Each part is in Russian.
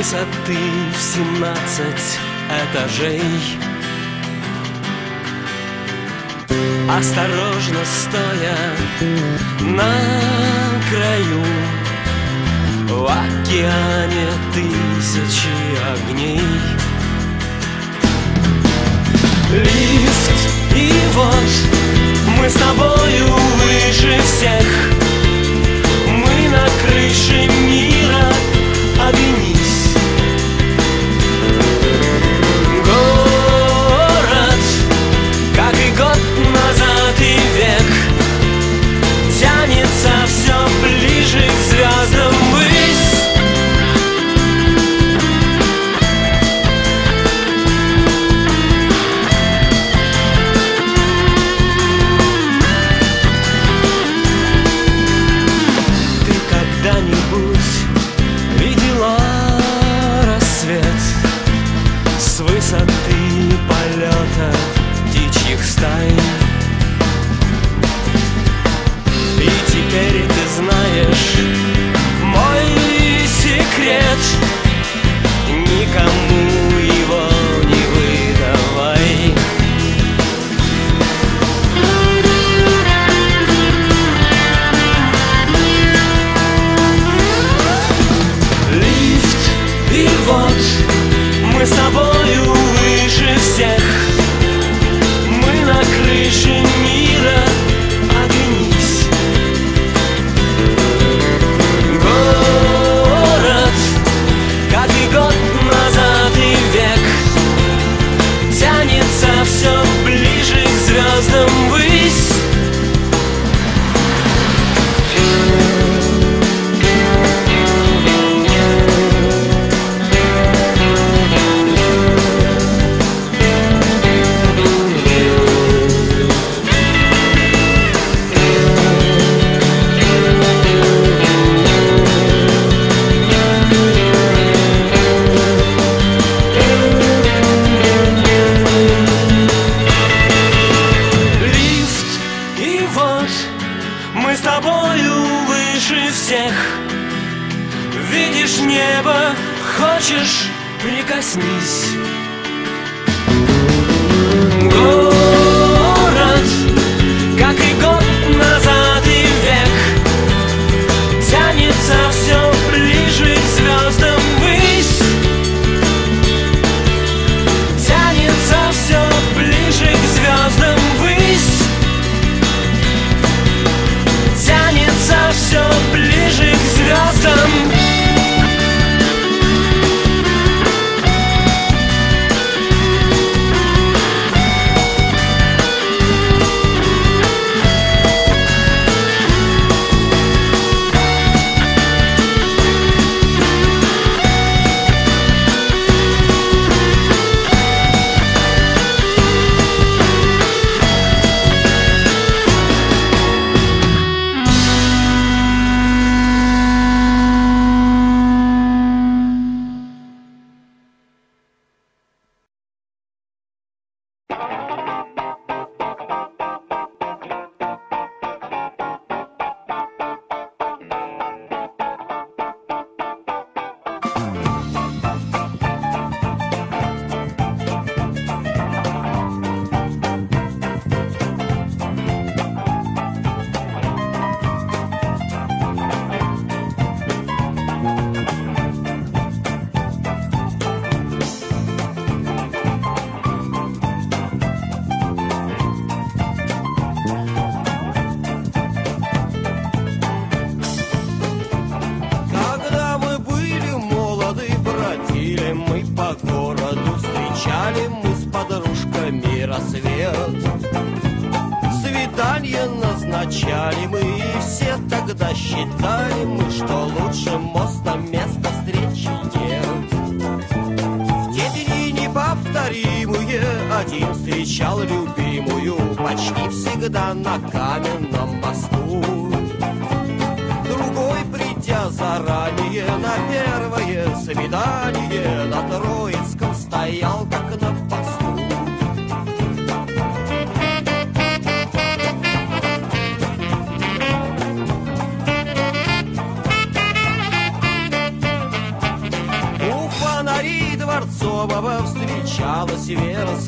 высоты в 17 этажей. Осторожно стоя на краю, в океане тысячи огней. Лист и вот мы с тобою выше всех, мы на крыше мира, обвинись. Город, как и год назад и век, тянется все ближе к звездам ввысь. С высоты полета птичьих стай. И теперь ты знаешь мой секрет, никому его не выдавай. Лифт, и вот мы с тобой выше всех, мы на крыше мира, оглянись. Город, как и год назад и век, тянется все ближе к звездам ввысь. Прикоснись. Город, как и год назад и век, тянется все ближе к звездам ввысь, тянется все ближе к звездам ввысь, тянется все ближе к звездам.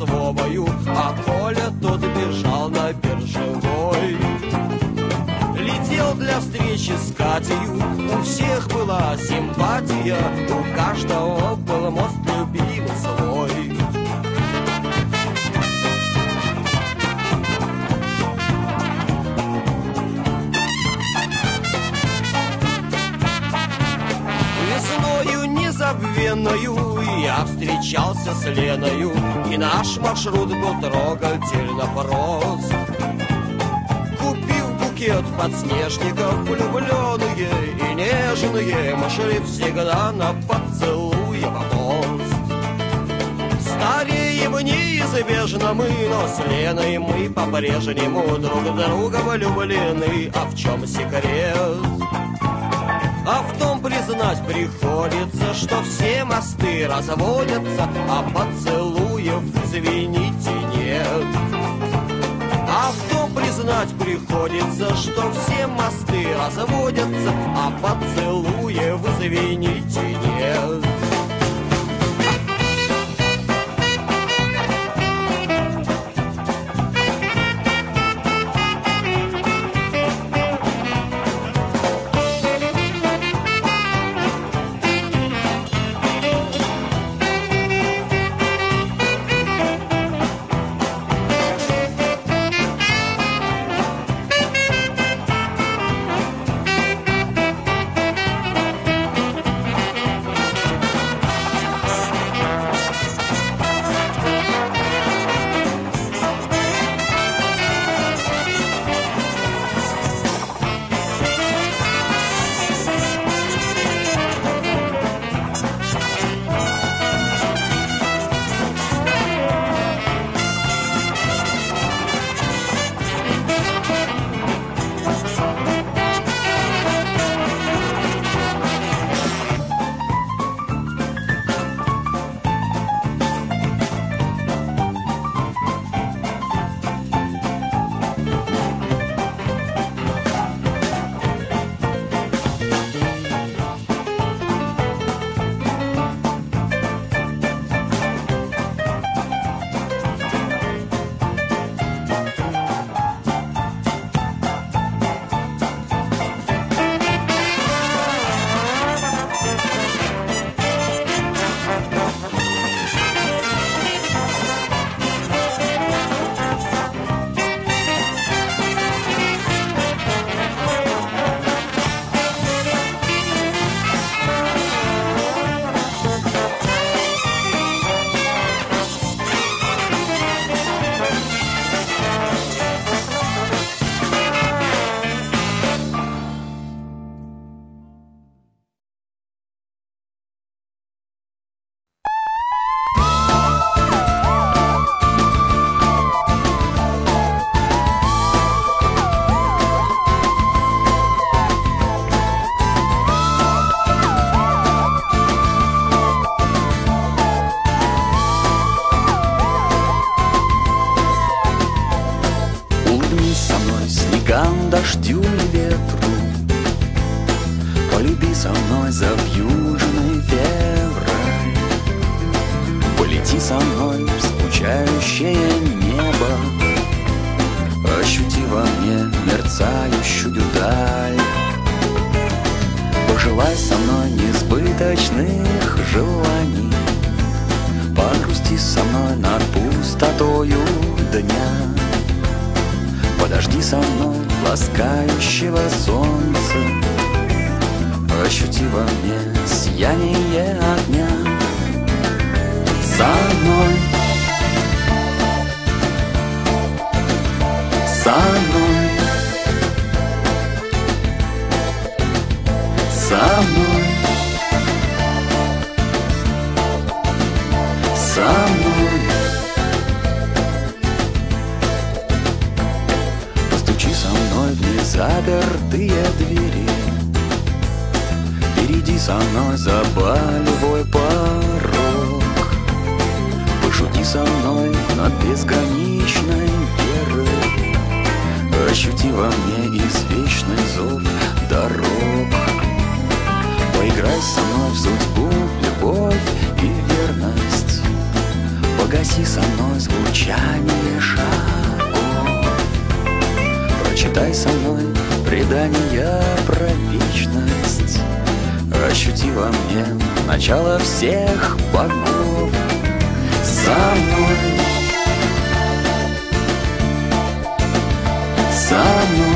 свобою, а Коля тот бежал на Биржевой. Летел для встречи с Катею, у всех была симпатия, у каждого был мост любимый свой. Я встречался с Леною, и наш маршрут был трогательно прост. Купил букет подснежников, влюбленные и нежные, мы шли всегда на поцелуе в рост. Стареем неизбежно мы, но с Леной мы по-прежнему друг другом влюблены, а в чем секрет? А в том признать приходится, что все мосты разводятся, а поцелуев, извините, нет. А в том признать приходится, что все мосты разводятся, а поцелуев, извините, нет. Погаси со мной звучание шагов, прочитай со мной предания про вечность, ощути во мне начало всех богов. Со мной